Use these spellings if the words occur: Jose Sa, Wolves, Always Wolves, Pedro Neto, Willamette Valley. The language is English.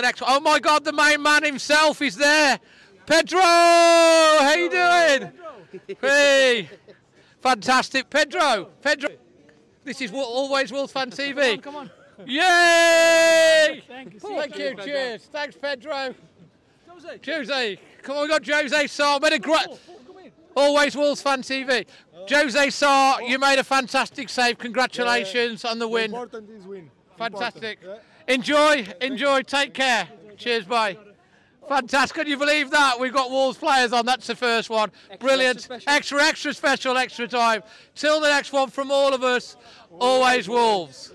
the next one. Oh my God, the main man himself is there. Pedro, how you doing? Hey, fantastic. Pedro. This is Always Wolves Fan TV. Come on, come on. Yay! Thank you. Cheers. Thanks, Pedro. Jose. Come on, we got Jose Sa. Always Wolves Fan TV. Jose Sa, you made a fantastic save. Congratulations on the win. Important is win. Fantastic. Enjoy. Take care. Cheers, bye. Fantastic. Can you believe that? We've got Wolves players on. That's the first one. Brilliant. Extra special, extra time. Till the next one, from all of us, Always Wolves.